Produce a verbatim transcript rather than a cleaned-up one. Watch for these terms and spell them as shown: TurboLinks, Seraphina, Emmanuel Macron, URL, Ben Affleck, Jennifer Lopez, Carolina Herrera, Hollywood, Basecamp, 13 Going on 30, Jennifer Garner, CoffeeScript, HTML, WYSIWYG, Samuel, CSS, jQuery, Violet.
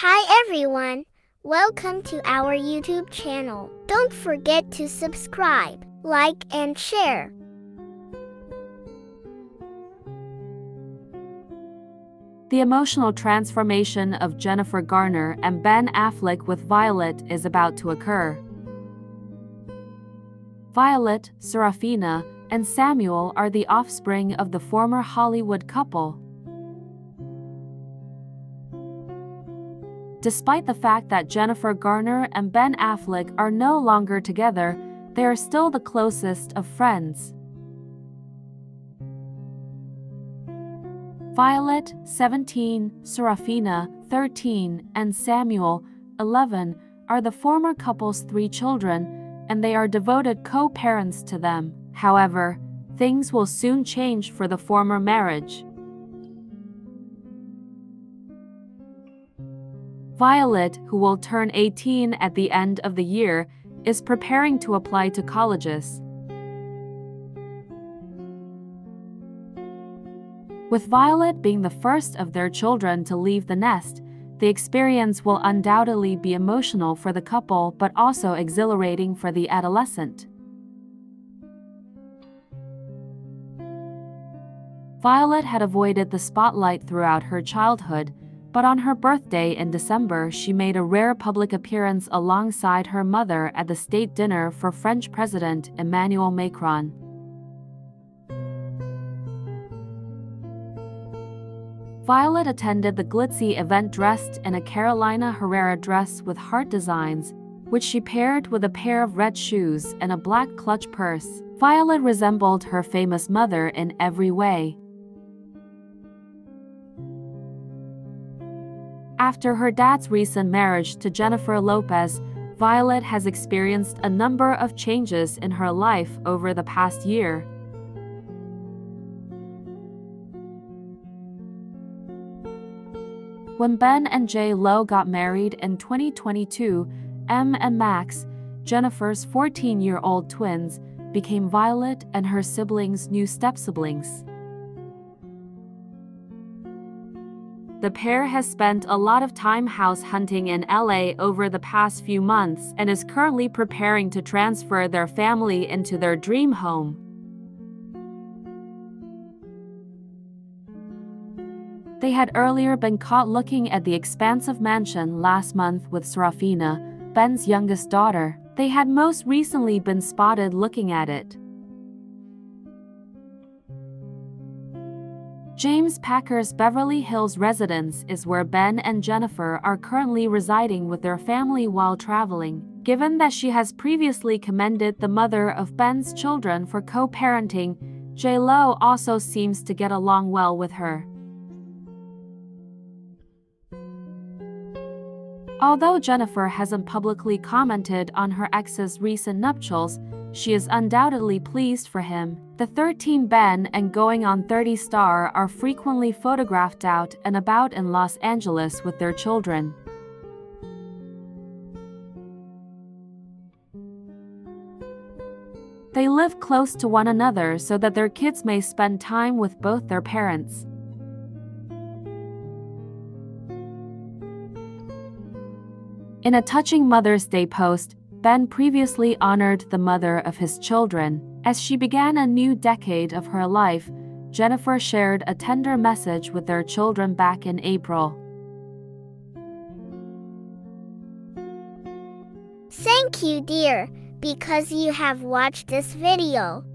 Hi everyone, welcome to our YouTube channel. Don't forget to subscribe, like and share. The emotional transformation of Jennifer Garner and Ben Affleck with Violet is about to occur. Violet, Seraphina, and Samuel are the offspring of the former Hollywood couple. Despite the fact that Jennifer Garner and Ben Affleck are no longer together, they are still the closest of friends. Violet, seventeen, Seraphina, thirteen, and Samuel, eleven, are the former couple's three children, and they are devoted co-parents to them. However, things will soon change for the former marriage. Violet, who will turn eighteen at the end of the year, is preparing to apply to colleges. With Violet being the first of their children to leave the nest, the experience will undoubtedly be emotional for the couple but also exhilarating for the adolescent. Violet had avoided the spotlight throughout her childhood, but on her birthday in December, she made a rare public appearance alongside her mother at the state dinner for French President Emmanuel Macron. Violet attended the glitzy event dressed in a Carolina Herrera dress with heart designs, which she paired with a pair of red shoes and a black clutch purse. Violet resembled her famous mother in every way. After her dad's recent marriage to Jennifer Lopez, Violet has experienced a number of changes in her life over the past year. When Ben and J Lo got married in twenty twenty-two, Em and Max, Jennifer's fourteen-year-old twins, became Violet and her siblings' new step-siblings. The pair has spent a lot of time house hunting in L A over the past few months and is currently preparing to transfer their family into their dream home. They had earlier been caught looking at the expansive mansion last month with Seraphina, Ben's youngest daughter. They had most recently been spotted looking at it. James Packer's Beverly Hills residence is where Ben and Jennifer are currently residing with their family while traveling. Given that she has previously commended the mother of Ben's children for co-parenting, J Lo also seems to get along well with her. Although Jennifer hasn't publicly commented on her ex's recent nuptials, she is undoubtedly pleased for him. The thirteen Ben and Going on thirty star are frequently photographed out and about in Los Angeles with their children. They live close to one another so that their kids may spend time with both their parents. In a touching Mother's Day post, Ben previously honored the mother of his children. As she began a new decade of her life, Jennifer shared a tender message with their children back in April. Thank you, dear, because you have watched this video.